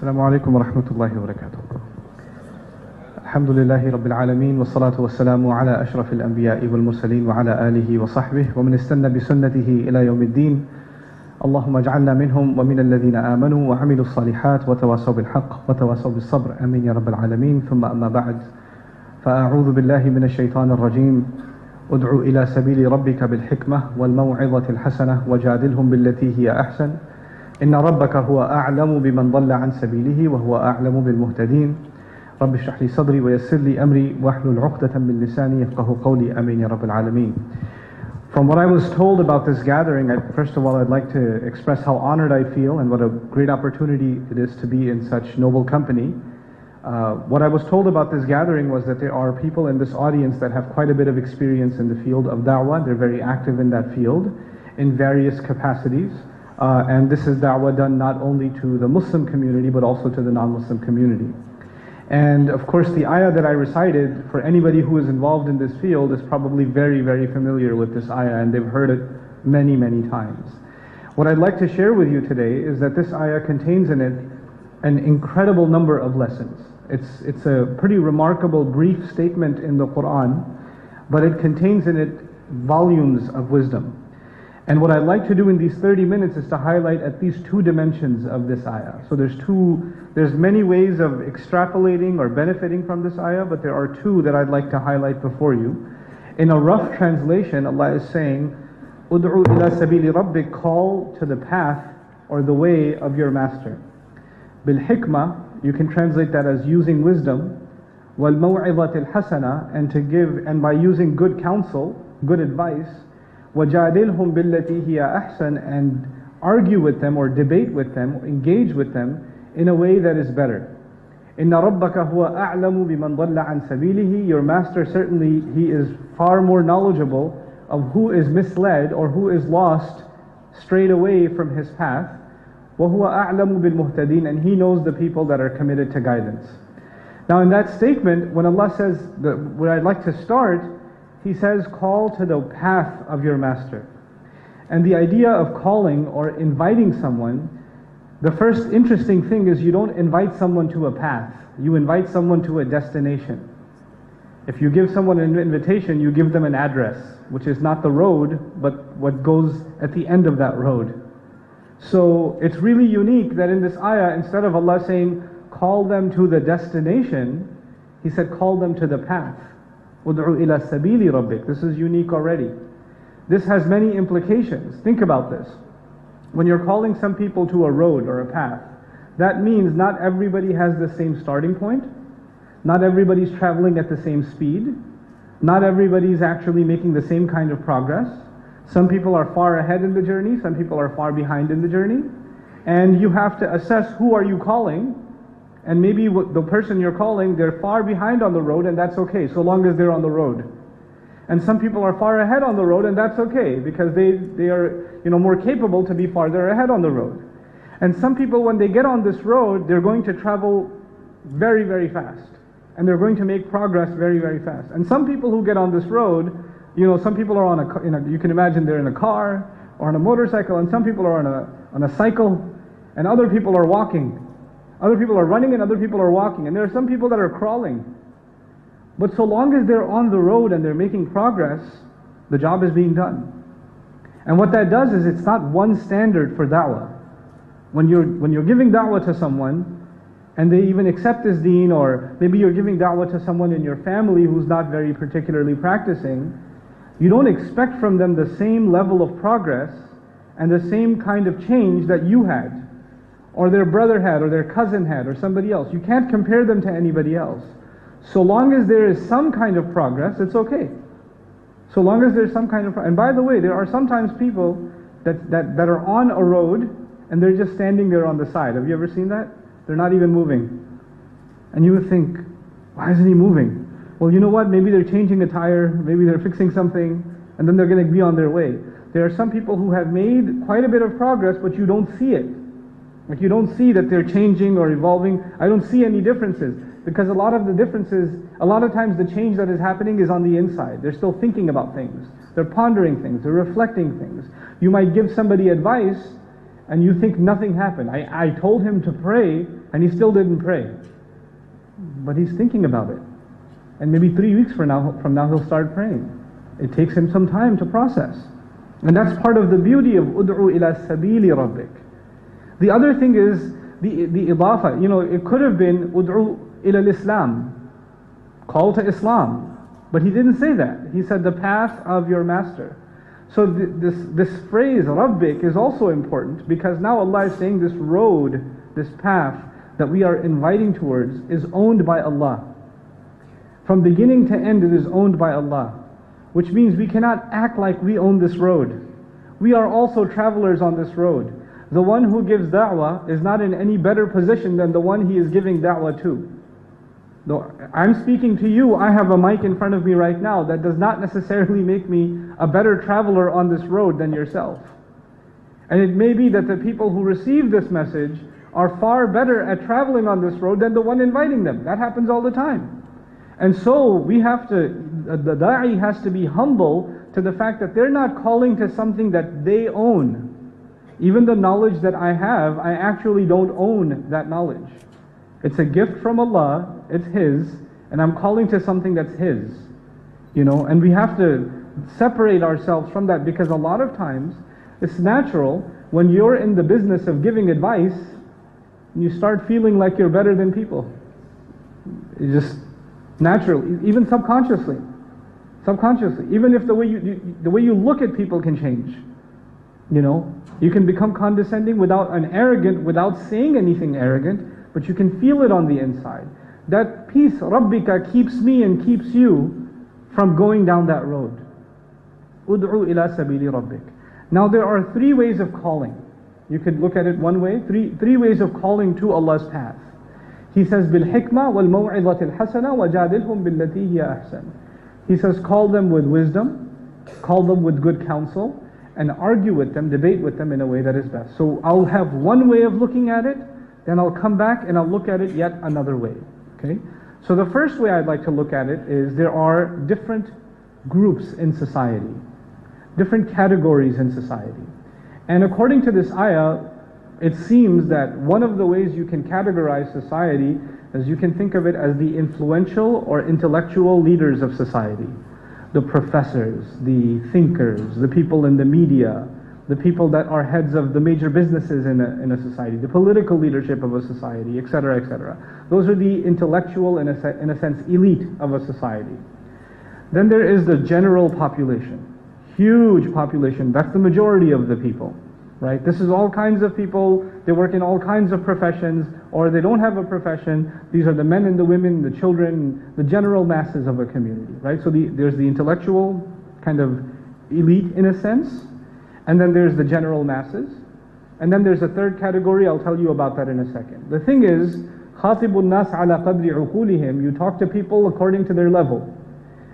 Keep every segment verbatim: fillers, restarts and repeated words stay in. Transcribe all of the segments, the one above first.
Assalamu alaikum wa rahmatullahi wa barakatuh. Alhamdulillahi Rabbil Alameen wa salatu wa salamu ala ashrafil anbiya'i wal mursaleen wa ala alihi wa sahbihi wa man istanna bi sunnatihi ila yawmiddin. Allahumma ij'alna minhum wa minal ladhina amanu wa amilu salihat wa tawasaw bil haqq wa tawasaw bis sabr. Amin ya Rabbil Alameen. Thumma amma ba'd. Fa'a'udhu billahi minash shaitanir rajim. Ud'u ila sabili rabbika bil hikmah wal maw'idhatil hasanah wajadilhum billati hiya ahsan. Inna rabbaka huwa a'lamu biman dhalla an sabilihi wa huwa a'lamu bil muhtadin. رب اشرح لي صدري ويسر لي أمري واحلل عقدة من لساني يفقه قولي أمين يا رب العالمين. From what I was told about this gathering, I, first of all, I'd like to express how honored I feel and what a great opportunity it is to be in such noble company. Uh, what I was told about this gathering was that there are people in this audience that have quite a bit of experience in the field of da'wah. They're very active in that field in various capacities. Uh, and this is da'wah done not only to the Muslim community, but also to the non-Muslim community. And of course the ayah that I recited, for anybody who is involved in this field, is probably very, very familiar with this ayah, and they've heard it many, many times. What I'd like to share with you today is that this ayah contains in it an incredible number of lessons. It's, it's a pretty remarkable brief statement in the Quran, but it contains in it volumes of wisdom. And what I'd like to do in these thirty minutes is to highlight at least two dimensions of this ayah. So there's two, there's many ways of extrapolating or benefiting from this ayah, but there are two that I'd like to highlight before you. In a rough translation, Allah is saying, Ud'u ila sabili rabbik, call to the path or the way of your master. Bil hikmah, you can translate that as using wisdom. Wal maw'idhatil hasana, and to give, and by using good counsel, good advice. وَجَادِلْهُمْ بِالَّتِي هِيَ أَحْسَنَ, and argue with them or debate with them, engage with them in a way that is better. إِنَّ رَبَّكَ هُوَ أَعْلَمُ بِمَنْ ضَلَّ عَنْ سَبِيلِهِ, your master certainly, he is far more knowledgeable of who is misled or who is lost straight away from his path. وَهُوَ أَعْلَمُ بِالْمُهْتَدِينَ, and he knows the people that are committed to guidance. Now in that statement, when Allah says, that, where I'd like to start, He says, call to the path of your master. And the idea of calling or inviting someone, the first interesting thing is you don't invite someone to a path, you invite someone to a destination. If you give someone an invitation, you give them an address, which is not the road, but what goes at the end of that road. So it's really unique that in this ayah, instead of Allah saying, call them to the destination, He said, call them to the path. Ud'u ila sabili rabbik. This is unique already. This has many implications. Think about this. When you're calling some people to a road or a path, that means not everybody has the same starting point. Not everybody's traveling at the same speed. Not everybody's actually making the same kind of progress. Some people are far ahead in the journey. Some people are far behind in the journey. And you have to assess, who are you calling? And maybe the person you're calling, they're far behind on the road, and that's okay, so long as they're on the road. And some people are far ahead on the road, and that's okay, because they, they are, you know, more capable to be farther ahead on the road. And some people, when they get on this road, they're going to travel very, very fast. And they're going to make progress very, very fast. And some people who get on this road, you know, some people are on a, you know, you can imagine they're in a car, or on a motorcycle, and some people are on a, on a cycle, and other people are walking. Other people are running and other people are walking. And there are some people that are crawling. But so long as they're on the road and they're making progress, the job is being done. And what that does is it's not one standard for da'wah. When you're, when you're giving da'wah to someone, and they even accept this deen, or maybe you're giving da'wah to someone in your family who's not very particularly practicing, you don't expect from them the same level of progress and the same kind of change that you had, or their brother had, or their cousin had, or somebody else. You can't compare them to anybody else. So long as there is some kind of progress, it's okay. So long as there's some kind of progress. And by the way, there are sometimes people that, that, that are on a road, and they're just standing there on the side. Have you ever seen that? They're not even moving. And you would think, why isn't he moving? Well, you know what? Maybe they're changing a tire, maybe they're fixing something, and then they're going to be on their way. There are some people who have made quite a bit of progress, but you don't see it. Like, you don't see that they're changing or evolving. I don't see any differences, because a lot of the differences, a lot of times the change that is happening is on the inside. They're still thinking about things. They're pondering things. They're reflecting things. You might give somebody advice, and you think nothing happened. I, I told him to pray and he still didn't pray. But he's thinking about it. And maybe three weeks from now, from now he'll start praying. It takes him some time to process. And that's part of the beauty of Ud'u ila sabili rabbik. The other thing is the, the idafa. You know, it could have been Ud'u ila al-Islam, call to Islam. But he didn't say that. He said the path of your master. So th this, this phrase, Rabbik, is also important, because now Allah is saying this road, this path that we are inviting towards is owned by Allah. From beginning to end it is owned by Allah. Which means we cannot act like we own this road. We are also travelers on this road. The one who gives da'wah is not in any better position than the one he is giving da'wah to. I'm speaking to you, I have a mic in front of me right now. That does not necessarily make me a better traveler on this road than yourself. And it may be that the people who receive this message are far better at traveling on this road than the one inviting them. That happens all the time. And so we have to, the da'i has to be humble to the fact that they're not calling to something that they own. Even the knowledge that I have, I actually don't own that knowledge. It's a gift from Allah, it's His, and I'm calling to something that's His. You know, and we have to separate ourselves from that, because a lot of times, it's natural, when you're in the business of giving advice, you start feeling like you're better than people. It's just naturally, even subconsciously. Subconsciously, even if the way you, you, the way you look at people can change. You know, you can become condescending without an arrogant, without saying anything arrogant, but you can feel it on the inside. That peace, Rabbika, keeps me and keeps you from going down that road. Ud'u ila sabili rabbik. Now there are three ways of calling. You could look at it one way, three, three ways of calling to Allah's path. He says, bil hikmah wal maw'izatil hasana wajadilhum billati hiya ahsan. He says, call them with wisdom, call them with good counsel, and argue with them, debate with them in a way that is best. So I'll have one way of looking at it, then I'll come back and I'll look at it yet another way. Okay? So the first way I'd like to look at it is there are different groups in society, different categories in society. And according to this ayah, it seems that one of the ways you can categorize society is you can think of it as the influential or intellectual leaders of society. The professors, the thinkers, the people in the media, the people that are heads of the major businesses in a, in a society, the political leadership of a society, et cetera, et cetera. Those are the intellectual, in a, se in a sense, elite of a society. Then there is the general population, huge population. That's the majority of the people, right? This is all kinds of people. They work in all kinds of professions, or they don't have a profession. These are the men and the women, the children, the general masses of a community, right? So the, there's the intellectual kind of elite, in a sense. And then there's the general masses. And then there's a third category, I'll tell you about that in a second. The thing is, Khatibun nas ala qadri uqulihim, you talk to people according to their level.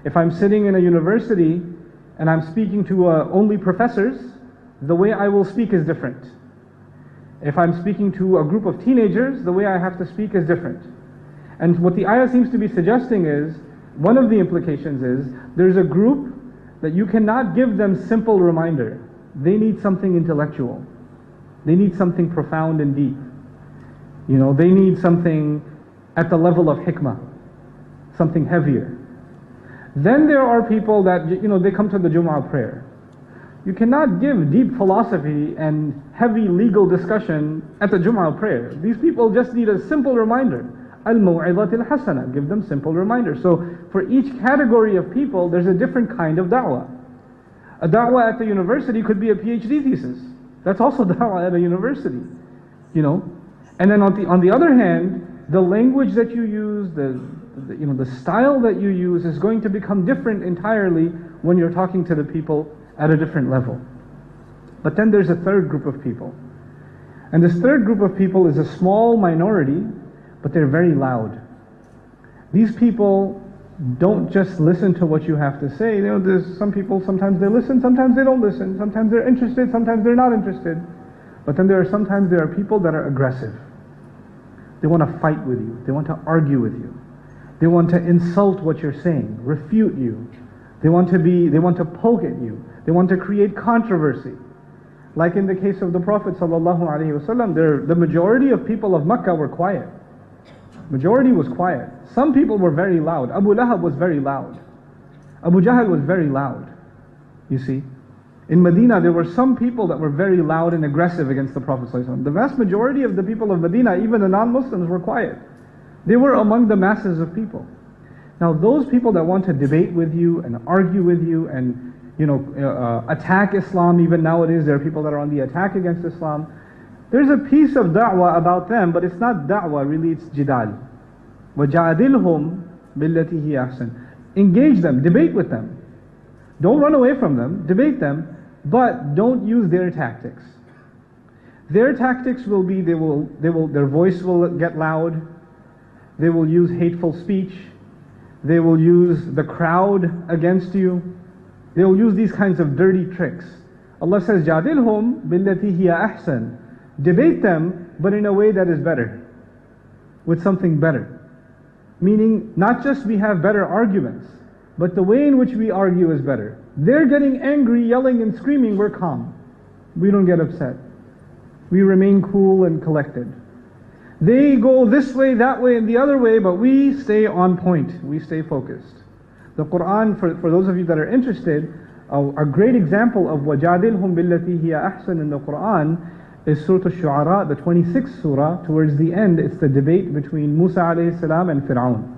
If I'm sitting in a university and I'm speaking to uh, only professors, the way I will speak is different. If I'm speaking to a group of teenagers, the way I have to speak is different. And what the ayah seems to be suggesting is, one of the implications is, there's a group that you cannot give them simple reminder. They need something intellectual. They need something profound and deep. You know, they need something at the level of hikmah, something heavier. Then there are people that, you know, they come to the Jumu'ah prayer. You cannot give deep philosophy and heavy legal discussion at the Jumu'ah prayer. These people just need a simple reminder. Al-Maw'idatil Hasana, give them simple reminders. So for each category of people, there's a different kind of da'wah. A da'wah at the university could be a PhD thesis. That's also da'wah at a university, you know. And then on the on the other hand, the language that you use, the, the you know the style that you use is going to become different entirely when you're talking to the people at a different level. But then there's a third group of people, and this third group of people is a small minority, but they're very loud. These people don't just listen to what you have to say. You know, there's some people, sometimes they listen, sometimes they don't listen, sometimes they're interested, sometimes they're not interested. But then there are sometimes there are people that are aggressive. They want to fight with you. They want to argue with you. They want to insult what you're saying, refute you. They want to be, they want to poke at you. They want to create controversy. Like in the case of the Prophet ﷺ, there, the majority of people of Makkah were quiet. Majority was quiet. Some people were very loud. Abu Lahab was very loud. Abu Jahl was very loud. You see, in Medina there were some people that were very loud and aggressive against the Prophet ﷺ. The vast majority of the people of Medina, even the non-Muslims, were quiet. They were among the masses of people. Now those people that want to debate with you and argue with you and you know, uh, attack Islam, even nowadays there are people that are on the attack against Islam. There's a piece of da'wah about them, but it's not da'wah really, it's jidal. وَجَعَدِلْهُمْ بِالَّتِي هِيَ أَحْسَنُ. Engage them, debate with them. Don't run away from them, debate them, but don't use their tactics. Their tactics will be, they will, they will, their voice will get loud, they will use hateful speech, they will use the crowd against you. They will use these kinds of dirty tricks. Allah says, "Jadilhum billati hiya ahsan." Debate them, but in a way that is better, with something better. Meaning, not just we have better arguments, but the way in which we argue is better. They're getting angry, yelling and screaming, we're calm. We don't get upset. We remain cool and collected. They go this way, that way and the other way, but we stay on point, we stay focused. The Qur'an, for, for those of you that are interested, a, a great example of وَجَادِلْهُمْ بِالَّتِي هِيَ أَحْسَنُ in the Qur'an is Surah Al-Shu'ara, the twenty-sixth surah. Towards the end, it's the debate between Musa alayhi salam and Fir'aun.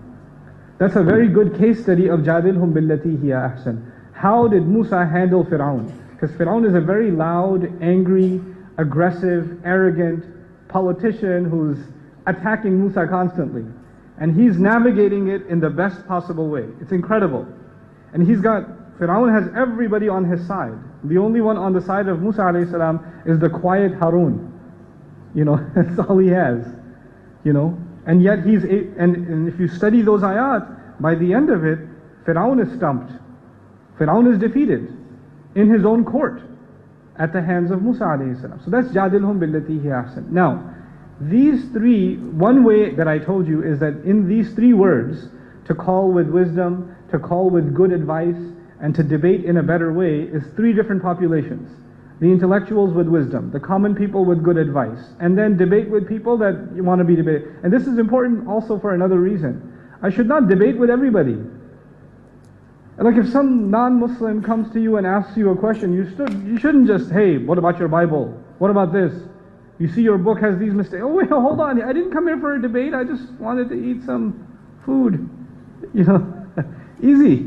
That's a very good case study of جَادِلْهُمْ بِالَّتِي هِيَ أَحْسَنُ. How did Musa handle Fir'aun? Because Fir'aun is a very loud, angry, aggressive, arrogant politician who's attacking Musa constantly. And he's navigating it in the best possible way. It's incredible. And he's got, Fir'aun has everybody on his side. The only one on the side of Musa alayhi salam is the quiet Harun. You know, that's all he has. You know, and yet he's, and, and if you study those ayat, by the end of it, Fir'aun is stumped. Fir'aun is defeated in his own court at the hands of Musa alayhi salam. So that's Jadilhum billati hi ahsan. Now, these three, one way that I told you is that in these three words, to call with wisdom, to call with good advice, and to debate in a better way is three different populations. The intellectuals with wisdom, the common people with good advice, and then debate with people that you want to be debated. And this is important also for another reason. I should not debate with everybody. Like if some non-Muslim comes to you and asks you a question, you, should, you shouldn't just, hey, what about your Bible? What about this? You see your book has these mistakes. Oh wait, hold on, I didn't come here for a debate, I just wanted to eat some food. You know, easy.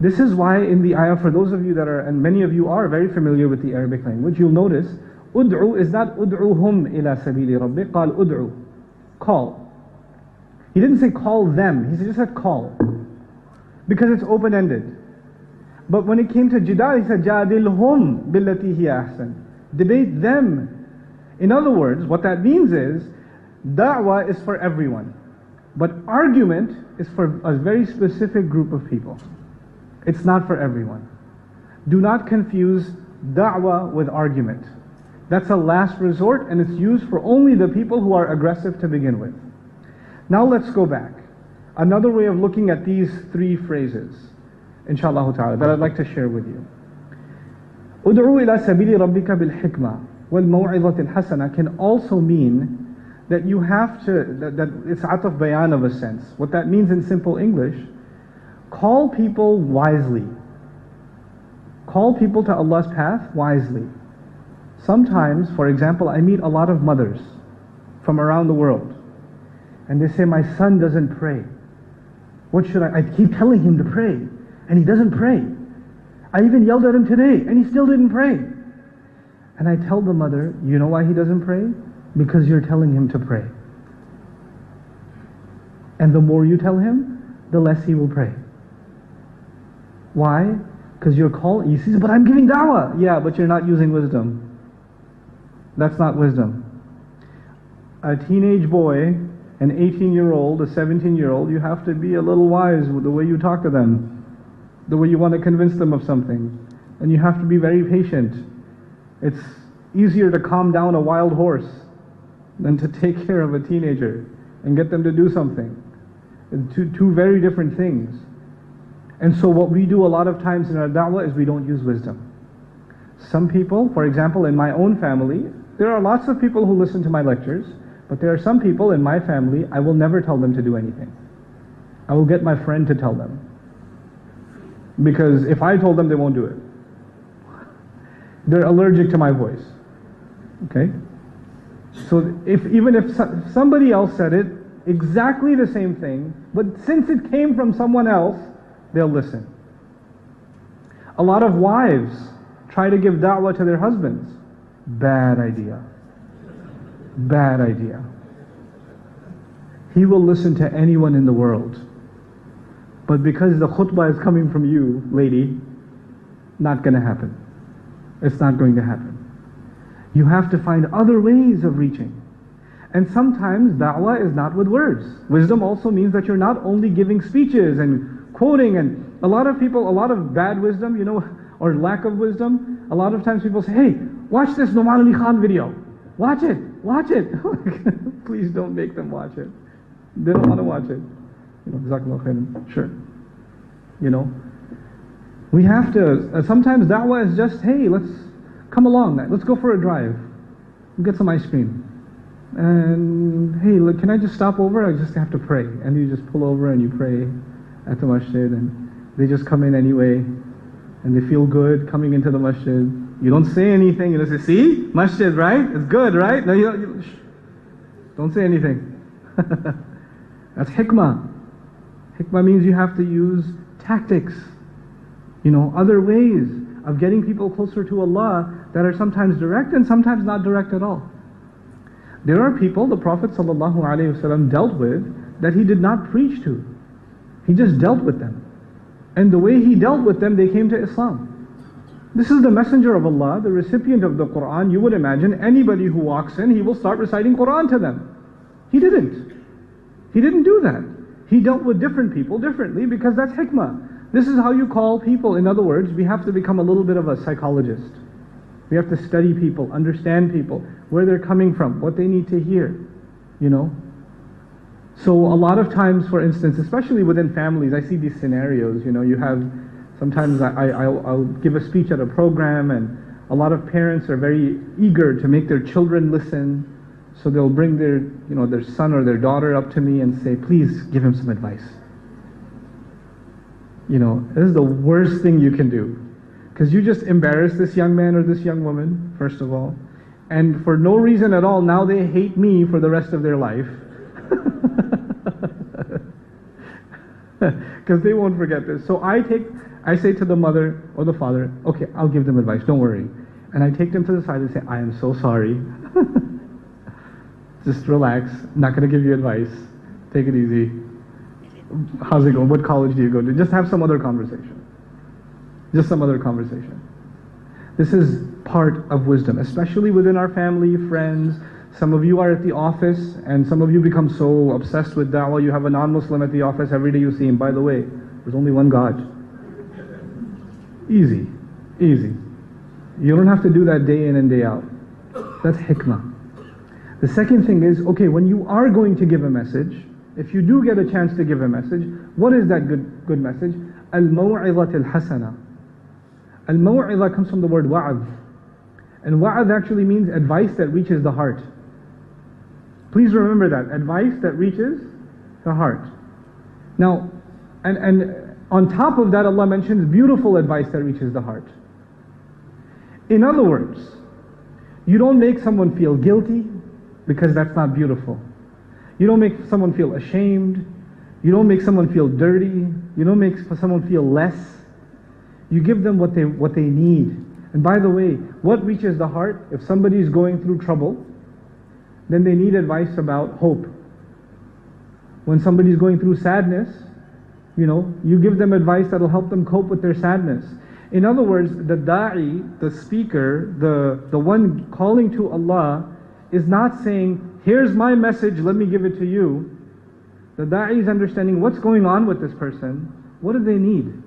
This is why in the ayah, for those of you that are, and many of you are very familiar with the Arabic language, you'll notice, ud'u is not ud'uhum ila sabili rabbi, qal ud'u, call. He didn't say call them, he just said call. Because it's open-ended. But when it came to jidal, he said, jadilhum billati hiya ahsan. Debate them. In other words, what that means is, da'wah is for everyone, but argument is for a very specific group of people. It's not for everyone. Do not confuse da'wah with argument. That's a last resort, and it's used for only the people who are aggressive to begin with. Now let's go back. Another way of looking at these three phrases, inshaAllah ta'ala, that I'd like to share with you. Ud'u ila sabili rabbika bil hikmah wal maw'izati hasana can also mean that you have to, that, that it's ataf bayan of a sense. What that means in simple English, call people wisely. Call people to Allah's path wisely. Sometimes, for example, I meet a lot of mothers from around the world and they say, my son doesn't pray. What should I, I keep telling him to pray and he doesn't pray. I even yelled at him today and he still didn't pray. And I tell the mother, you know why he doesn't pray? Because you're telling him to pray. And the more you tell him, the less he will pray. Why? Because you're calling, he says, but I'm giving da'wah. Yeah, but you're not using wisdom. That's not wisdom. A teenage boy, an eighteen-year-old, a seventeen-year-old, you have to be a little wise with the way you talk to them, the way you want to convince them of something. And you have to be very patient. It's easier to calm down a wild horse than to take care of a teenager and get them to do something. Two, two very different things. And so what we do a lot of times in our da'wah is we don't use wisdom. Some people, for example, in my own family, there are lots of people who listen to my lectures, but there are some people in my family, I will never tell them to do anything. I will get my friend to tell them. Because if I told them, they won't do it. They're allergic to my voice. Okay? So if even if somebody else said it, exactly the same thing, but since it came from someone else, they'll listen. A lot of wives try to give da'wah to their husbands. Bad idea. Bad idea. He will listen to anyone in the world. But because the khutbah is coming from you, lady, not going to happen. It's not going to happen. You have to find other ways of reaching. And sometimes da'wah is not with words. Wisdom also means that you're not only giving speeches and quoting, and a lot of people, a lot of bad wisdom, you know, or lack of wisdom, a lot of times people say, hey, watch this Nouman Ali Khan video. Watch it, watch it. Please don't make them watch it. They don't want to watch it. You know, Jazakallah khairan. Sure. You know, we have to, uh, sometimes da'wah is just, hey, let's come along, let's go for a drive, get some ice cream. And hey, look, can I just stop over? I just have to pray. And you just pull over and you pray at the masjid, and they just come in anyway, and they feel good coming into the masjid. You don't say anything, you just say, see, masjid, right? It's good, right? No, you don't, you, don't say anything. That's hikmah. Hikmah means you have to use tactics, you know, other ways of getting people closer to Allah that are sometimes direct and sometimes not direct at all. There are people the Prophet ﷺ dealt with that he did not preach to. He just dealt with them. And the way he dealt with them, they came to Islam. This is the messenger of Allah, the recipient of the Qur'an. You would imagine anybody who walks in, he will start reciting Qur'an to them. He didn't. He didn't do that. He dealt with different people differently because that's hikmah. This is how you call people. In other words, we have to become a little bit of a psychologist. We have to study people, understand people, where they're coming from, what they need to hear, you know. So a lot of times, for instance, especially within families, I see these scenarios, you know, you have, sometimes I, I, I'll, I'll give a speech at a program, and a lot of parents are very eager to make their children listen, so they'll bring their, you know, their son or their daughter up to me and say, please give him some advice. You know, this is the worst thing you can do. Because you just embarrass this young man or this young woman, first of all. And for no reason at all, now they hate me for the rest of their life. Because they won't forget this. So I take, I say to the mother or the father, okay, I'll give them advice, don't worry. And I take them to the side and say, I am so sorry. Just relax, I'm not going to give you advice. Take it easy. How's it going? What college do you go to? Just have some other conversation. Just some other conversation. This is part of wisdom, especially within our family, friends. Some of you are at the office, and some of you become so obsessed with da'wah. You have a non-Muslim at the office, every day you see him. By the way, there's only one God. Easy, easy. You don't have to do that day in and day out. That's hikmah. The second thing is, okay, when you are going to give a message, if you do get a chance to give a message, what is that good, good message? Al-maw'izatil hasana. Al-maw'iza comes from the word wa'ad. And wa'ad actually means advice that reaches the heart. Please remember that, advice that reaches the heart. Now, and, and on top of that, Allah mentions beautiful advice that reaches the heart. In other words, you don't make someone feel guilty because that's not beautiful. You don't make someone feel ashamed. You don't make someone feel dirty. You don't make someone feel less. You give them what they, what they need. And by the way, what reaches the heart? If somebody is going through trouble, then they need advice about hope. When somebody is going through sadness, you know, you give them advice that will help them cope with their sadness. In other words, the da'i, the speaker, the, the one calling to Allah, is not saying, here's my message, let me give it to you. The da'i is understanding what's going on with this person. What do they need?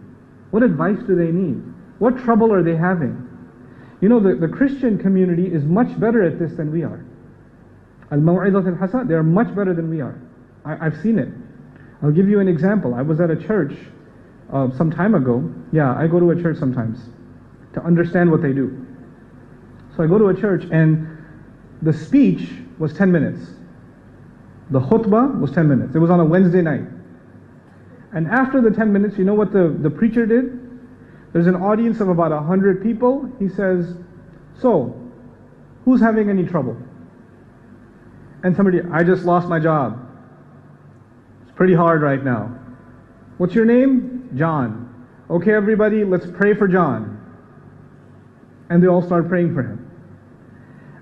What advice do they need? What trouble are they having? You know, the, the Christian community is much better at this than we are. Al-Maw'izat al-Hasan, they are much better than we are. I, I've seen it. I'll give you an example. I was at a church uh, some time ago. Yeah, I go to a church sometimes to understand what they do. So I go to a church and the speech was ten minutes. The khutbah was ten minutes. It was on a Wednesday night. And after the ten minutes, you know what the, the preacher did? There's an audience of about one hundred people. He says, so, who's having any trouble? And somebody, I just lost my job. It's pretty hard right now. What's your name? John. Okay, everybody, let's pray for John. And they all start praying for him.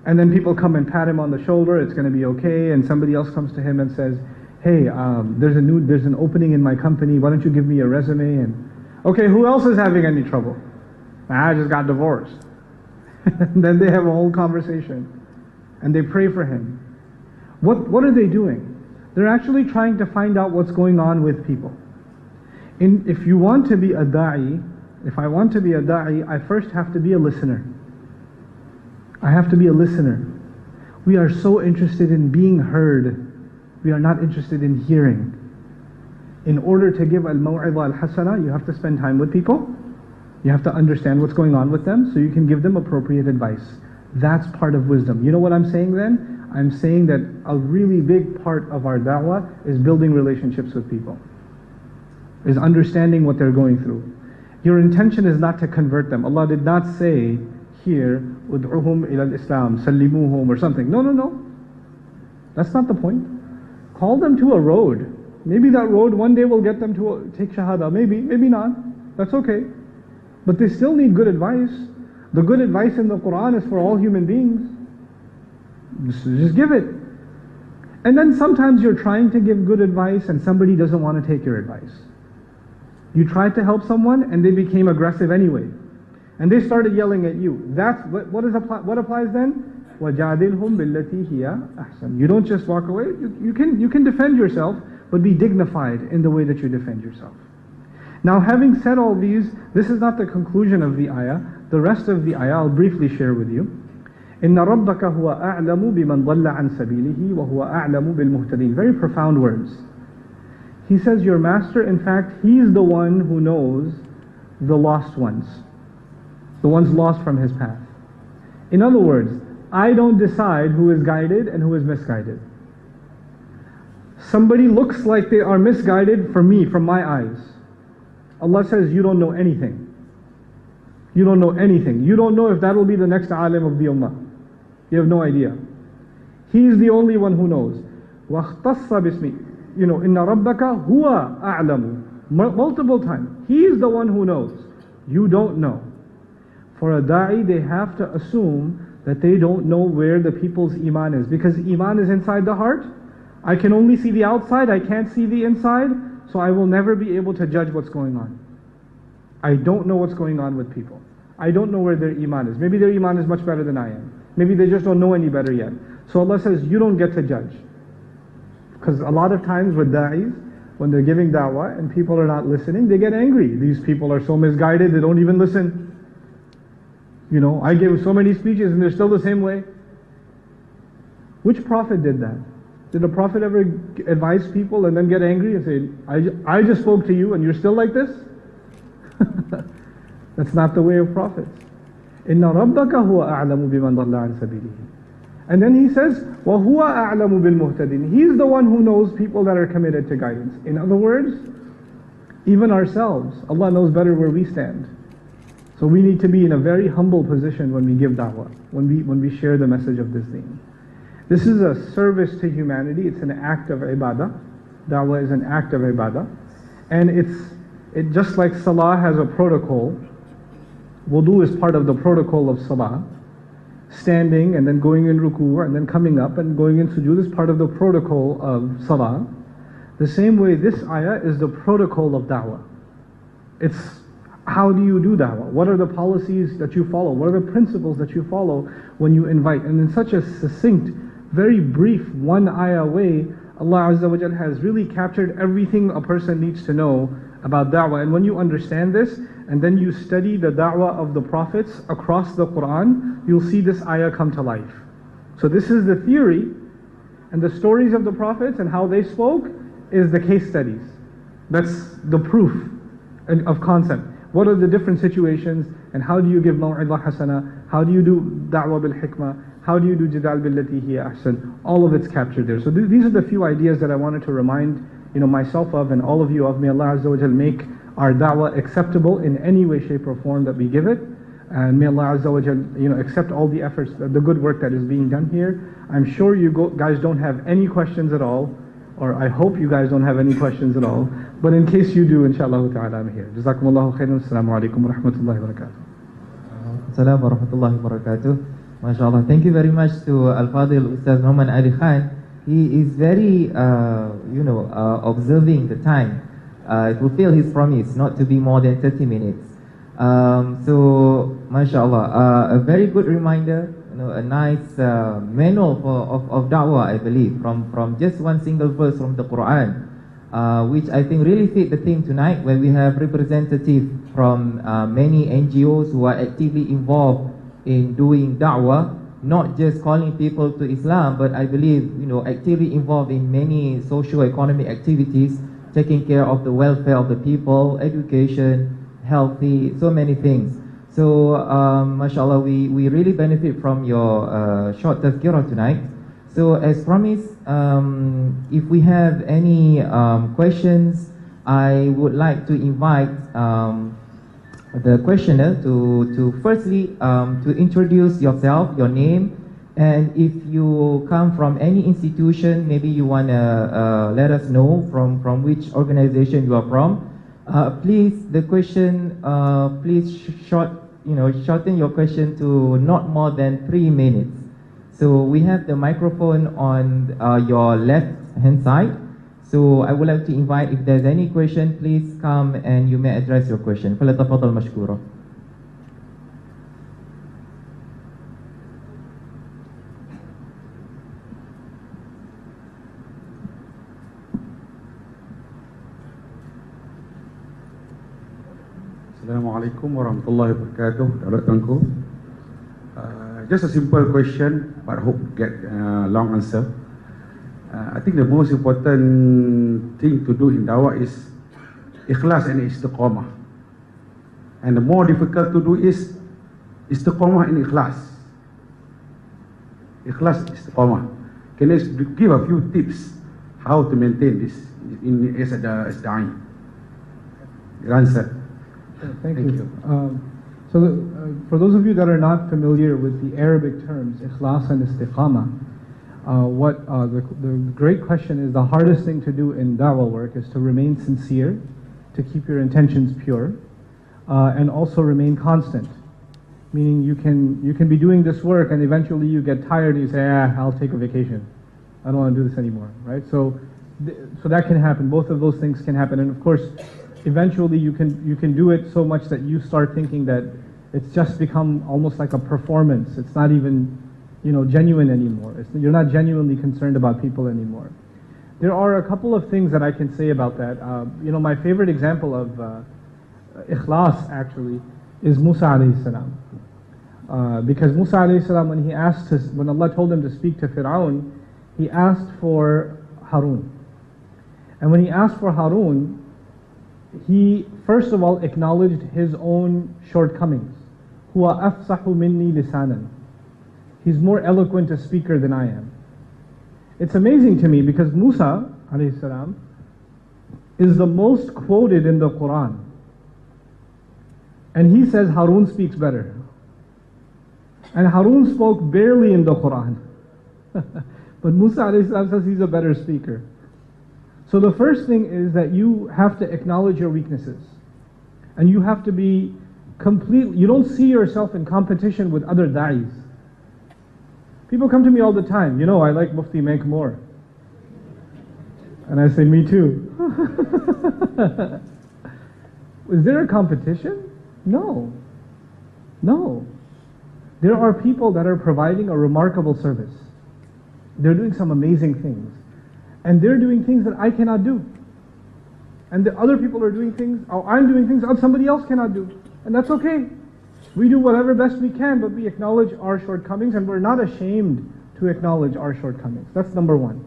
And then people come and pat him on the shoulder, it's going to be okay. And somebody else comes to him and says, hey, um, there's a new, there's an opening in my company, why don't you give me a resume? And okay, who else is having any trouble? I just got divorced. And then they have a whole conversation. And they pray for him. What, what are they doing? They're actually trying to find out what's going on with people. In, if you want to be a da'i, if I want to be a da'i, I first have to be a listener. I have to be a listener. We are so interested in being heard. We are not interested in hearing. In order to give al-maw'idah al-hasana, you have to spend time with people. You have to understand what's going on with them so you can give them appropriate advice. That's part of wisdom. You know what I'm saying then? I'm saying that a really big part of our da'wah is building relationships with people, is understanding what they're going through. Your intention is not to convert them. Allah did not say here, ud'uhum ila al-Islam, sallimuhum or something. No, no, no. That's not the point. Call them to a road. Maybe that road one day will get them to a, take shahada. Maybe, maybe not. That's okay. But they still need good advice. The good advice in the Quran is for all human beings. Just, just give it. And then sometimes you're trying to give good advice and somebody doesn't want to take your advice. You tried to help someone and they became aggressive anyway. And they started yelling at you. That's what, what, is, what applies then? وَجَادِلْهُمْ بِالَّتِي هِيَ أَحْسَنُ. You don't just walk away. You, you, can, you can defend yourself, but be dignified in the way that you defend yourself. Now, having said all these, this is not the conclusion of the ayah. The rest of the ayah I'll briefly share with you. إِنَّ رَبَّكَ هُوَ أَعْلَمُ بِمَنْ ضَلَّ عَنْ سَبِيلِهِ وَهُوَ أَعْلَمُ بِالْمُهْتَدِينَ. Very profound words. He says, your master, in fact, he's the one who knows the lost ones. The ones lost from his path. In other words, I don't decide who is guided and who is misguided. Somebody looks like they are misguided for me, from my eyes. Allah says, you don't know anything. You don't know anything. You don't know if that will be the next alim of the ummah. You have no idea. He's the only one who knows. وَاخْتَصَّ بِاسْمِهِ. You know, إِنَّ رَبَّكَ هُوَ أَعْلَمُ. Multiple times. He's the one who knows. You don't know. For a da'i, they have to assume that they don't know where the people's iman is. Because iman is inside the heart. I can only see the outside, I can't see the inside, so I will never be able to judge what's going on. I don't know what's going on with people. I don't know where their iman is. Maybe their iman is much better than I am. Maybe they just don't know any better yet. So Allah says, you don't get to judge. Because a lot of times with da'is, when they're giving da'wah and people are not listening, they get angry. These people are so misguided, they don't even listen. You know, I gave so many speeches and they're still the same way. Which prophet did that? Did a prophet ever advise people and then get angry and say, I, I just spoke to you and you're still like this? That's not the way of prophets. إِنَّ رَبَّكَ هُوَ أَعْلَمُ بِمَنْ ضَلَّ عَنْ سَبِيلِهِ. And then he says, وَهُوَ أَعْلَمُ بِالْمُهْتَدِينَ. He's the one who knows people that are committed to guidance. In other words, even ourselves, Allah knows better where we stand. So we need to be in a very humble position when we give da'wah, when we, when we share the message of this deen. This is a service to humanity, it's an act of ibadah. Da'wah is an act of ibadah. And it's it just like salah has a protocol, wudu is part of the protocol of salah. Standing and then going in ruku' and then coming up and going in sujood is part of the protocol of salah. The same way this ayah is the protocol of da'wah. It's how do you do da'wah? What are the policies that you follow? What are the principles that you follow when you invite? And in such a succinct, very brief, one ayah way, Allah Azza wa Jal has really captured everything a person needs to know about da'wah. And when you understand this, and then you study the da'wah of the prophets across the Quran, you'll see this ayah come to life. So this is the theory, and the stories of the prophets and how they spoke is the case studies. That's the proof of concept. What are the different situations, and how do you give maw'idah hasana? How do you do da'wah bil hikmah? How do you do jidal billati hiya ahsan? All of it's captured there. So th these are the few ideas that I wanted to remind you know myself of, and all of you of. May Allah Azza wa Jal make our da'wah acceptable in any way, shape or form that we give it. And may Allah Azza wa Jal, you know, accept all the efforts, the good work that is being done here. I'm sure you go, guys don't have any questions at all, or I hope you guys don't have any questions at all. But in case you do, inshaAllah ta'ala, I'm here. Jazakumullahu khairan. Assalamu alaikum wa rahmatullahi wa barakatuh. Assalamu wa rahmatullahi wa barakatuh. MashaAllah. Thank you very much to Al-Fadil Ustaz Nouman Ali Khan. He is very, uh, you know, uh, observing the time. Uh, it fulfilled his promise not to be more than thirty minutes. Um, so, mashallah, uh, a very good reminder, you know, a nice uh, manual for, of, of da'wah, I believe, from, from just one single verse from the Quran, uh, which I think really fit the theme tonight, where we have representatives from uh, many N G Os who are actively involved in doing da'wah, not just calling people to Islam, but I believe, you know, actively involved in many socio-economic activities, taking care of the welfare of the people, education, healthy, so many things. So, um, mashallah, we, we really benefit from your uh, short tazkirah tonight. So, as promised, um, if we have any um, questions, I would like to invite um, the questioner to, to firstly um, to introduce yourself, your name, and if you come from any institution, maybe you want to uh, let us know from, from which organization you are from. Uh, please, the question, uh, please short, you know, shorten your question to not more than three minutes. So we have the microphone on uh, your left-hand side. So I would like to invite, if there's any question, please come and you may address your question. فلتفضل مشكورا. Assalamualaikum warahmatullahi wabarakatuh. Uh, just a simple question, but hope get a uh, long answer. Uh, I think the most important thing to do in da'wah is ikhlas and istiqamah. And the more difficult to do is istiqamah and ikhlas. Ikhlas, istiqamah. Can you give a few tips how to maintain this in as da'i? Your answer. Thank, Thank you. you. Um, so the, uh, for those of you that are not familiar with the Arabic terms, ikhlas and istiqamah, Uh, what uh, the, the great question is, the hardest thing to do in da'wah work is to remain sincere, to keep your intentions pure, uh, and also remain constant. Meaning you can, you can be doing this work and eventually you get tired and you say, ah, I'll take a vacation. I don't want to do this anymore, right? So, th so that can happen. Both of those things can happen. And of course, eventually you can, you can do it so much that you start thinking that it's just become almost like a performance. It's not even, you know, genuine anymore. It's, you're not genuinely concerned about people anymore. There are a couple of things that I can say about that. Uh, you know, my favorite example of uh, ikhlas actually is Musa alayhi salam. Uh, because Musa alayhi salam, when he asked, his, when Allah told him to speak to Fir'aun, he asked for Harun. And when he asked for Harun, he first of all acknowledged his own shortcomings. Huwa afsahu minni lisanan. He's more eloquent a speaker than I am. It's amazing to me because Musa alayhi salam is the most quoted in the Quran. And he says Harun speaks better. And Harun spoke barely in the Quran. But Musa alayhi salam says he's a better speaker. So the first thing is that you have to acknowledge your weaknesses. And you have to be completely, you don't see yourself in competition with other da'is. People come to me all the time, you know, I like Mufti Menk more. And I say, me too. Is there a competition? No. No. There are people that are providing a remarkable service. They're doing some amazing things. And they're doing things that I cannot do. And the other people are doing things, or I'm doing things that somebody else cannot do. And that's okay. We do whatever best we can, but we acknowledge our shortcomings, and we're not ashamed to acknowledge our shortcomings. That's number one.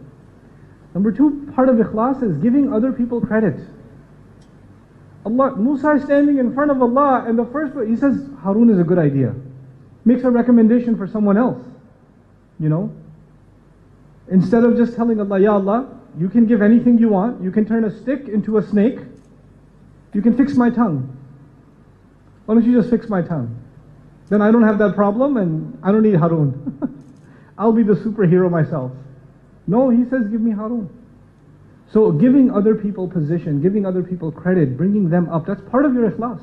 Number two, part of ikhlas is giving other people credit. Allah, Musa is standing in front of Allah, and the first one, he says, Harun is a good idea. Makes a recommendation for someone else, you know. Instead of just telling Allah, Ya Allah, you can give anything you want. You can turn a stick into a snake. You can fix my tongue. Why don't you just fix my tongue? Then I don't have that problem and I don't need Harun. I'll be the superhero myself. No, he says, give me Harun. So giving other people position, giving other people credit, bringing them up, that's part of your ikhlas.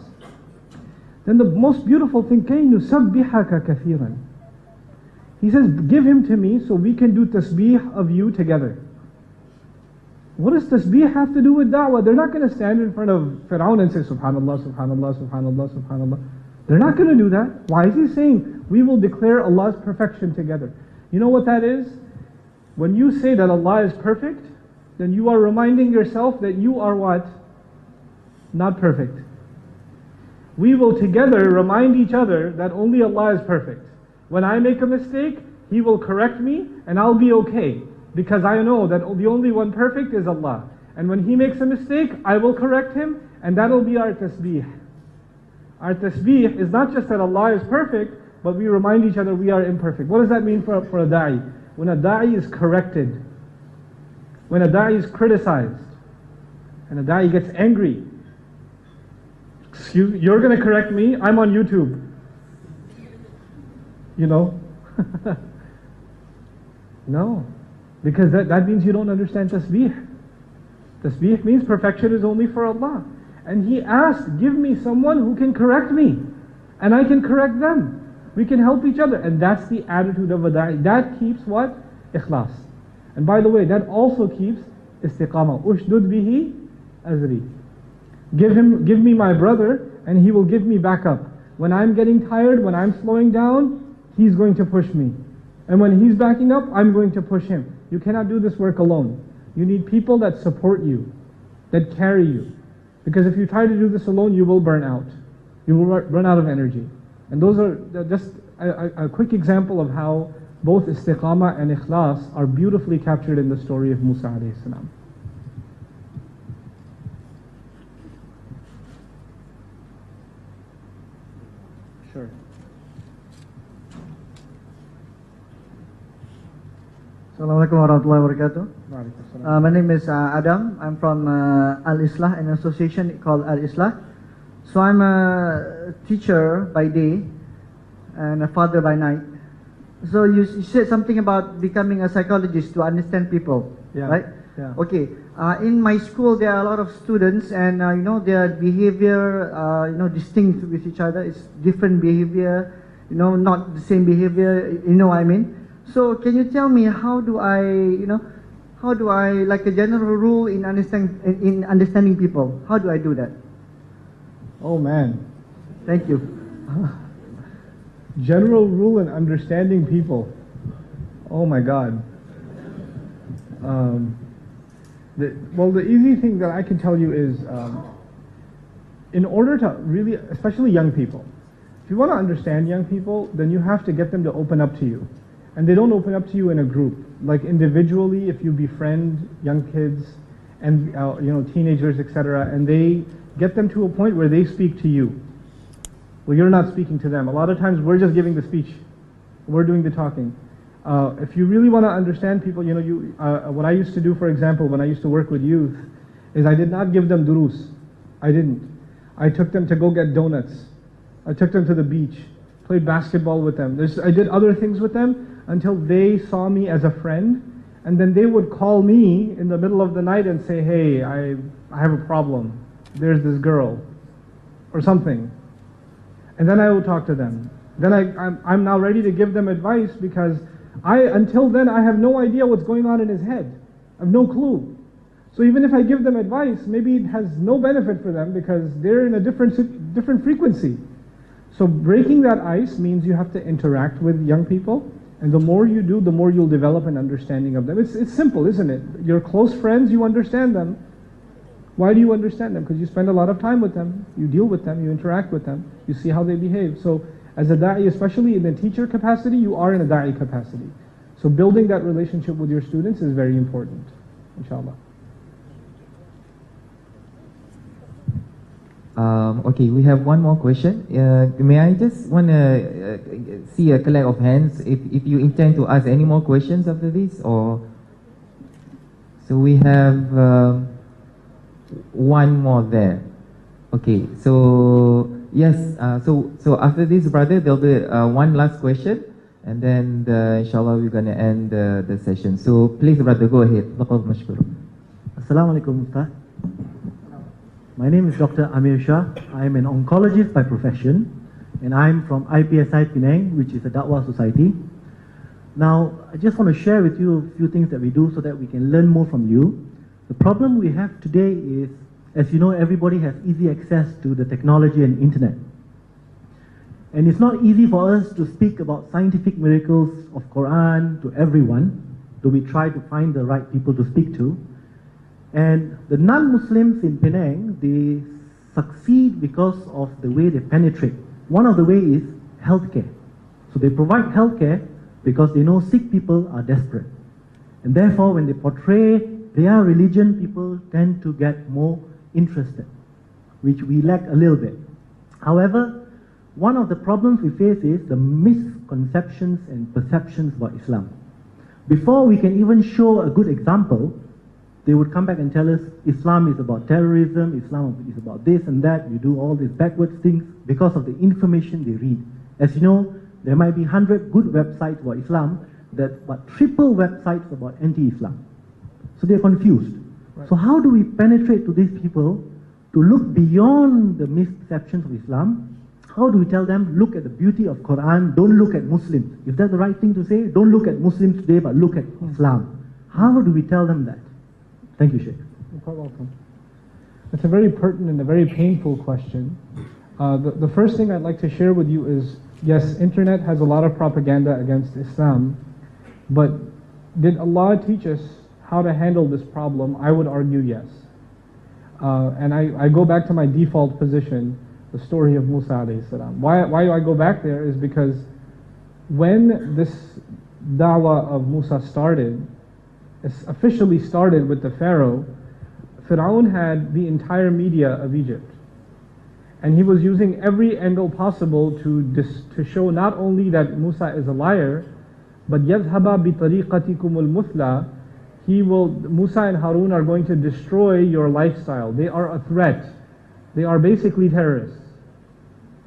Then the most beautiful thing, كَيْ نُسَبِّحَكَ كَثِيرًا. He says, give him to me so we can do tasbih of you together. What does tasbih have to do with da'wah? They're not going to stand in front of Fir'aun and say, Subhanallah, Subhanallah, Subhanallah, Subhanallah. They're not going to do that. Why is he saying, we will declare Allah's perfection together? You know what that is? When you say that Allah is perfect, then you are reminding yourself that you are what? Not perfect. We will together remind each other that only Allah is perfect. When I make a mistake, He will correct me and I'll be okay. Because I know that the only one perfect is Allah. And when He makes a mistake, I will correct Him and that'll be our tasbih. Our tasbih is not just that Allah is perfect, but we remind each other we are imperfect. What does that mean for, for a da'i? When a da'i is corrected, when a da'i is criticized, and a da'i gets angry, excuse me, you're going to correct me, I'm on YouTube. You know? No. Because that, that means you don't understand tasbih. Tasbih means perfection is only for Allah. And he asked, give me someone who can correct me. And I can correct them. We can help each other. And that's the attitude of a da'i. That keeps what? Ikhlas. And by the way, that also keeps istiqamah. Ushdud bihi azri. Give him, give me my brother and he will give me back up. When I'm getting tired, when I'm slowing down, he's going to push me. And when he's backing up, I'm going to push him. You cannot do this work alone. You need people that support you, that carry you. Because if you try to do this alone, you will burn out. You will run out of energy. And those are just a, a quick example of how both istiqamah and ikhlas are beautifully captured in the story of Musa alayhi salam. Sure. Assalamualaikum warahmatullahi wabarakatuh. Uh, my name is uh, Adam. I'm from uh, Al-Islah, an association called Al-Islah. So I'm a teacher by day and a father by night. So you, you said something about becoming a psychologist to understand people, yeah. Right? Yeah. Okay. Uh, in my school, there are a lot of students, and uh, you know their behavior, uh, you know, distinct with each other. It's different behavior, you know, not the same behavior. You know what I mean? So can you tell me how do I, you know, how do I, like a general rule in, understand, in, in understanding people, how do I do that? Oh man. Thank you. General rule in understanding people. Oh my God. Um, the, well, the easy thing that I can tell you is, um, in order to really, especially young people, if you want to understand young people, then you have to get them to open up to you. And they don't open up to you in a group. Like individually, if you befriend young kids and uh, you know, teenagers, et cetera, and they get them to a point where they speak to you. Well, you're not speaking to them. A lot of times we're just giving the speech. We're doing the talking. Uh, if you really want to understand people, you know, you, uh, what I used to do, for example, when I used to work with youth, is I did not give them durus. I didn't. I took them to go get donuts. I took them to the beach. Played basketball with them. There's, I did other things with them until they saw me as a friend, and then they would call me in the middle of the night and say, hey, I, I have a problem, there's this girl, or something. And then I will talk to them. Then I, I'm, I'm now ready to give them advice because I, until then I have no idea what's going on in his head. I have no clue. So even if I give them advice, maybe it has no benefit for them because they're in a different, different frequency. So breaking that ice means you have to interact with young people. And the more you do, the more you'll develop an understanding of them. It's, it's simple, isn't it? Your close friends, you understand them. Why do you understand them? Because you spend a lot of time with them, you deal with them, you interact with them, you see how they behave. So as a da'i, especially in the teacher capacity, you are in a da'i capacity. So building that relationship with your students is very important, inshallah. Um, okay, we have one more question. Uh, may I just want to uh, see a collect of hands if, if you intend to ask any more questions after this, or... So we have um, one more there. Okay, so yes, uh, so so after this, brother, there'll be uh, one last question, and then the, inshallah we're going to end uh, the session. So please, brother, go ahead. Assalamualaikum, Ustaz. My name is Doctor Amir Shah. I am an oncologist by profession, and I'm from I P S I Penang, which is a Dawah society. Now, I just want to share with you a few things that we do so that we can learn more from you. The problem we have today is, as you know, everybody has easy access to the technology and internet. And it's not easy for us to speak about scientific miracles of Quran to everyone, though we try to find the right people to speak to. And the non-Muslims in Penang, they succeed because of the way they penetrate. One of the way is healthcare. So they provide healthcare because they know sick people are desperate. And therefore, when they portray their religion, people tend to get more interested, which we lack a little bit. However, one of the problems we face is the misconceptions and perceptions about Islam. Before we can even show a good example, they would come back and tell us Islam is about terrorism, Islam is about this and that, you do all these backwards things because of the information they read. As you know, there might be one hundred good websites about Islam, that, but triple websites about anti-Islam. So they're confused. Right. So how do we penetrate to these people to look beyond the misconceptions of Islam? How do we tell them, look at the beauty of Quran, don't look at Muslims. If that's the right thing to say, don't look at Muslims today, but look at hmm. Islam. How do we tell them that? Thank you, Sheikh. You're quite welcome. It's a very pertinent, a very painful question. Uh, the, the first thing I'd like to share with you is, yes, internet has a lot of propaganda against Islam, but did Allah teach us how to handle this problem? I would argue yes. Uh, and I, I go back to my default position, the story of Musa alayhi salam. Why, why do I go back there is because when this da'wah of Musa started, it's officially started with the Pharaoh, Fir'aun had the entire media of Egypt. And he was using every angle possible to, dis to show not only that Musa is a liar, but يَذْهَبَ بِطَرِيقَتِكُمُ الْمُثْلَى, he will, Musa and Harun are going to destroy your lifestyle. They are a threat. They are basically terrorists.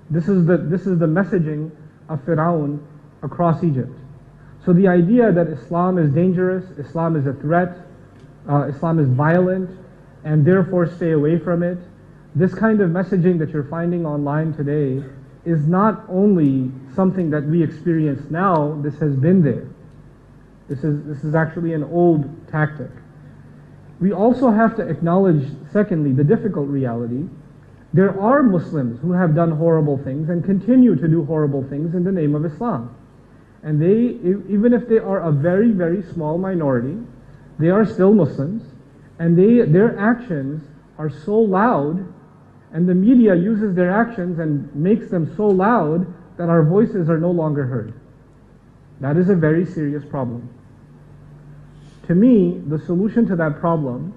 This is the, this is the messaging of Fir'aun across Egypt. So the idea that Islam is dangerous, Islam is a threat, uh, Islam is violent, and therefore stay away from it, this kind of messaging that you're finding online today is not only something that we experience now, this has been there. This is, this is actually an old tactic. We also have to acknowledge, secondly, the difficult reality. There are Muslims who have done horrible things and continue to do horrible things in the name of Islam. And they, even if they are a very, very small minority, they are still Muslims, and they, their actions are so loud, and the media uses their actions and makes them so loud that our voices are no longer heard. That is a very serious problem. To me, the solution to that problem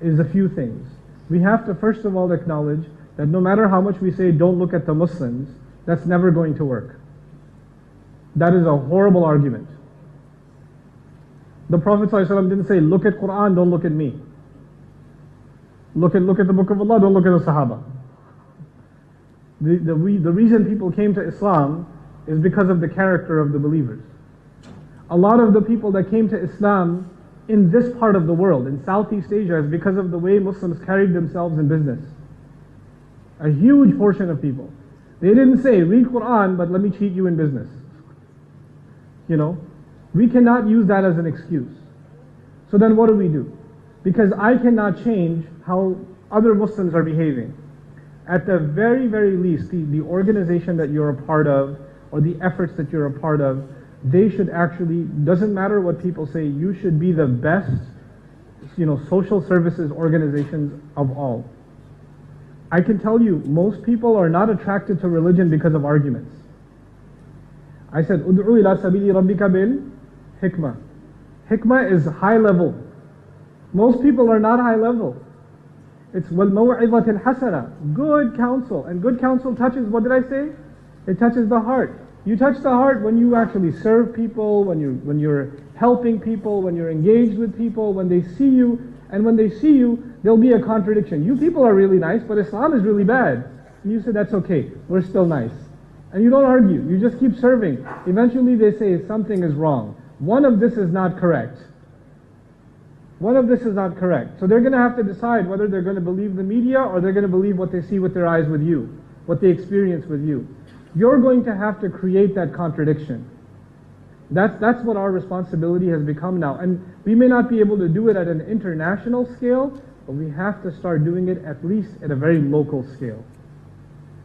is a few things. We have to first of all acknowledge that no matter how much we say don't look at the Muslims, that's never going to work. That is a horrible argument. The Prophet ﷺ didn't say look at Quran, don't look at me. Look at, look at the Book of Allah, don't look at the Sahaba. The, the, we, the reason people came to Islam is because of the character of the believers. A lot of the people that came to Islam in this part of the world, in Southeast Asia, is because of the way Muslims carried themselves in business. A huge portion of people. They didn't say, read Quran, but let me cheat you in business. You know, we cannot use that as an excuse. So then what do we do? Because I cannot change how other Muslims are behaving. At the very, very least, the, the organization that you're a part of, or the efforts that you're a part of, they should actually, doesn't matter what people say, you should be the best, you know, social services organizations of all. I can tell you, most people are not attracted to religion because of arguments. I said, Ud'u ila sabili rabbika bil hikmah. Hikmah is high level. Most people are not high level. It's وَالْمَوْعِظَةِ الْحَسَنَةِ, good counsel. And good counsel touches, what did I say? It touches the heart. You touch the heart when you actually serve people, when, you, when you're helping people, when you're engaged with people, when they see you. And when they see you, there'll be a contradiction. You people are really nice, but Islam is really bad. And you say, that's okay, we're still nice. And you don't argue, you just keep serving. Eventually they say something is wrong. One of this is not correct. One of this is not correct. So they're going to have to decide whether they're going to believe the media or they're going to believe what they see with their eyes with you, what they experience with you. You're going to have to create that contradiction. That's, that's what our responsibility has become now. And we may not be able to do it at an international scale, but we have to start doing it at least at a very local scale.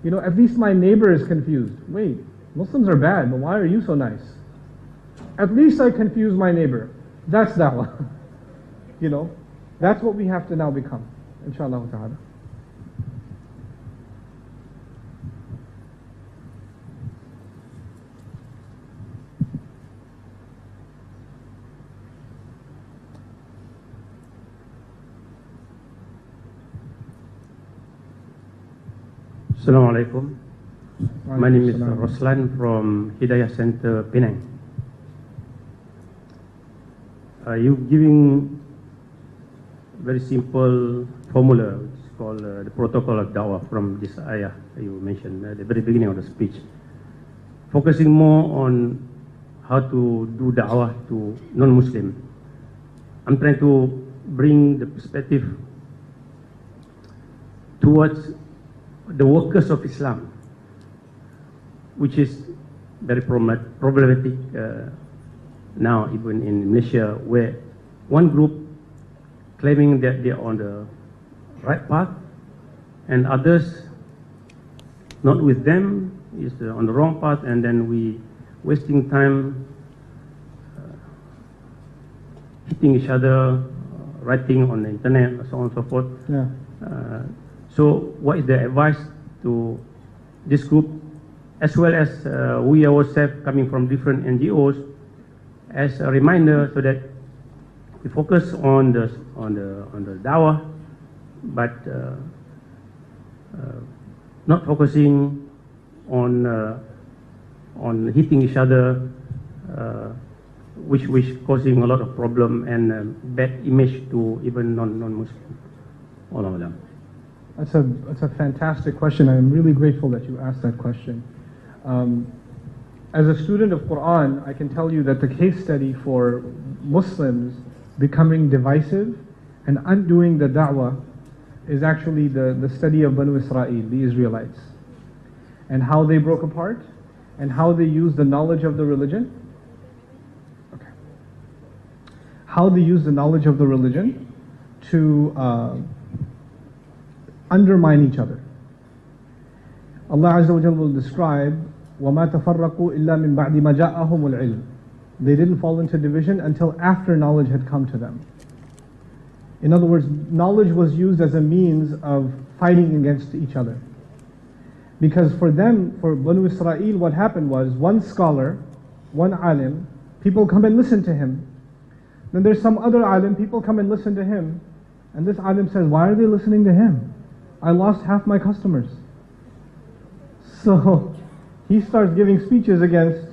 You know, at least my neighbor is confused. Wait, Muslims are bad, but why are you so nice? At least I confuse my neighbor. That's da'wah. You know, that's what we have to now become, inshallah ta'ala. Assalamu alaikum. My name is Ruslan from Hidayah Centre, Penang. Uh, you're giving very simple formula, which is called uh, the protocol of da'wah from this ayah you mentioned at the very beginning of the speech. Focusing more on how to do da'wah to non-Muslim. I'm trying to bring the perspective towards the workers of Islam, which is very problematic uh, now, even in Malaysia, where one group claiming that they are on the right path, and others not with them, is on the wrong path, and then we wasting time uh, hitting each other, uh, writing on the internet, so on and so forth. Yeah. Uh, So what is the advice to this group, as well as uh, we ourselves coming from different N G Os, as a reminder so that we focus on the on the on the dawah, but uh, uh, not focusing on uh, on hitting each other, uh, which which causing a lot of problem and uh, bad image to even non non Muslim. Allahu Akbar. That's a, that's a fantastic question. I'm really grateful that you asked that question. Um, as a student of Quran, I can tell you that the case study for Muslims becoming divisive and undoing the da'wah is actually the, the study of Banu Israel, the Israelites, and how they broke apart and how they used the knowledge of the religion. Okay. How they used the knowledge of the religion to uh, undermine each other. Allah Azza wa Jalla will describe, وَمَا تَفَرَّقُوا إِلَّا مِن بَعْدِ مَا جَاءَهُمُ الْعِلْمِ. They didn't fall into division until after knowledge had come to them. In other words, knowledge was used as a means of fighting against each other. Because for them, for Banu Israel, what happened was one scholar, one alim, people come and listen to him. Then there's some other alim, people come and listen to him. And this alim says, why are they listening to him? I lost half my customers. So he starts giving speeches against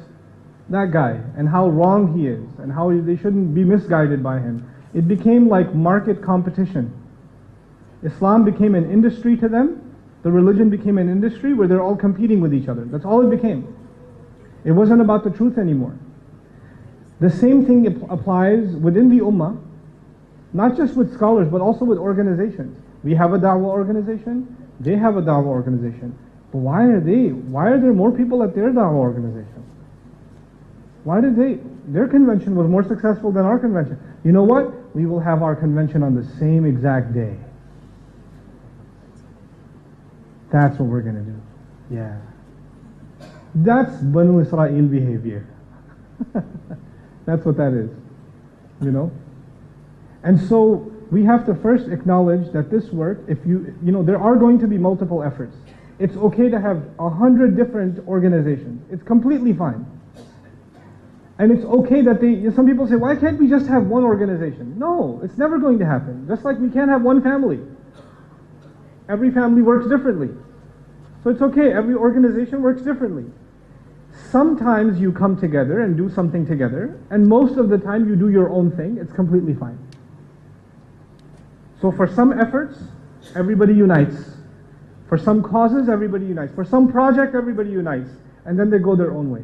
that guy and how wrong he is and how they shouldn't be misguided by him. It became like market competition. Islam became an industry to them. The religion became an industry where they're all competing with each other. That's all it became. It wasn't about the truth anymore. The same thing applies within the ummah, not just with scholars but also with organizations. We have a da'wah organization, they have a da'wah organization. But why are they, why are there more people at their da'wah organization? Why did they, their convention was more successful than our convention. You know what? We will have our convention on the same exact day. That's what we're going to do. Yeah. That's Banu Israel behavior. That's what that is. You know? And so, we have to first acknowledge that this work, if you, you know, there are going to be multiple efforts. It's okay to have a hundred different organizations. It's completely fine. And it's okay that they, you know, some people say, why can't we just have one organization? No, it's never going to happen. Just like we can't have one family. Every family works differently. So it's okay, every organization works differently. Sometimes you come together and do something together, and most of the time you do your own thing, it's completely fine. So for some efforts, everybody unites. For some causes, everybody unites. For some project, everybody unites. And then they go their own way.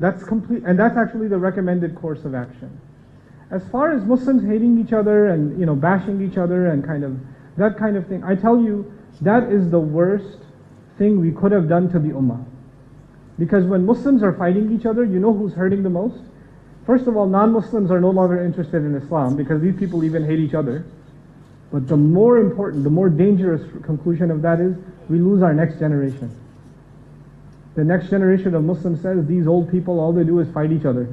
That's complete, and that's actually the recommended course of action. As far as Muslims hating each other and, you know, bashing each other and kind of that kind of thing, I tell you, that is the worst thing we could have done to the Ummah. Because when Muslims are fighting each other, you know who's hurting the most? First of all, non-Muslims are no longer interested in Islam because these people even hate each other. But the more important, the more dangerous conclusion of that is, we lose our next generation. The next generation of Muslims says, these old people, all they do is fight each other.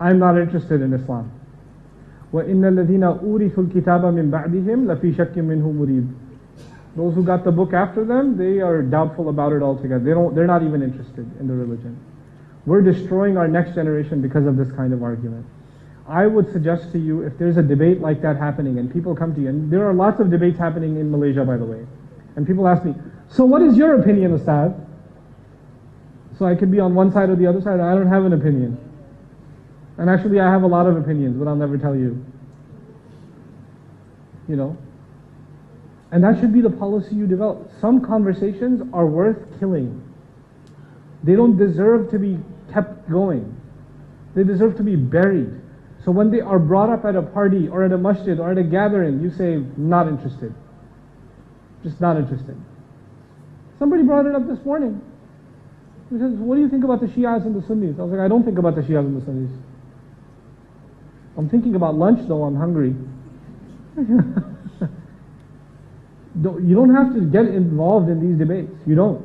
I'm not interested in Islam. وَإِنَّ الَّذِينَ أُورِثُوا الْكِتَابَ مِنْ بَعْدِهِمْ لَفِي شَكٍّ مِنْهُ مُرِيبٍ. Those who got the book after them, they are doubtful about it altogether. They don't, they're not even interested in the religion. We're destroying our next generation because of this kind of argument. I would suggest to you, if there's a debate like that happening and people come to you, and there are lots of debates happening in Malaysia, by the way, and people ask me, so what is your opinion, Ustad? So I could be on one side or the other side, I don't have an opinion. And actually I have a lot of opinions, but I'll never tell you. You know? And that should be the policy you develop. Some conversations are worth killing. They don't deserve to be kept going. They deserve to be buried. So when they are brought up at a party or at a masjid or at a gathering, you say, not interested. Just not interested. Somebody brought it up this morning. He says, what do you think about the Shias and the Sunnis? I was like, I don't think about the Shias and the Sunnis. I'm thinking about lunch though, I'm hungry. You don't have to get involved in these debates. You don't.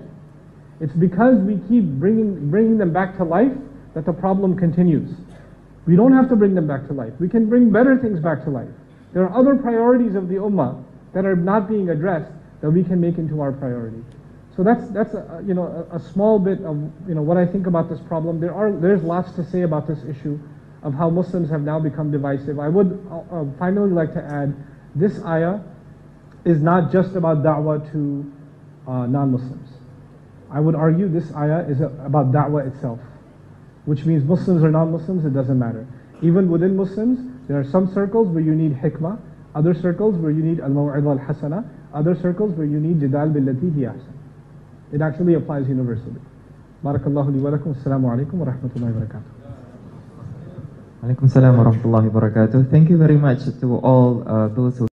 It's because we keep bringing, bringing them back to life that the problem continues. We don't have to bring them back to life. We can bring better things back to life. There are other priorities of the Ummah that are not being addressed that we can make into our priority. So that's, that's a, you know, a, a small bit of, you know, what I think about this problem. There are, there's lots to say about this issue of how Muslims have now become divisive. I would uh, finally like to add, this ayah is not just about da'wah to uh, non-Muslims. I would argue this ayah is about da'wah itself, which means Muslims or non-Muslims, it doesn't matter. Even within Muslims, there are some circles where you need hikmah, other circles where you need al-maw'idah al-hasana, other circles where you need jidal billati hi ahsan. It actually applies universally. Barakallahu li wa lakum, assalamu alaikum wa rahmatullahi wa barakatuh. Alaikum salam wa rahmatullahi wa barakatuh. Thank you very much to all uh, those who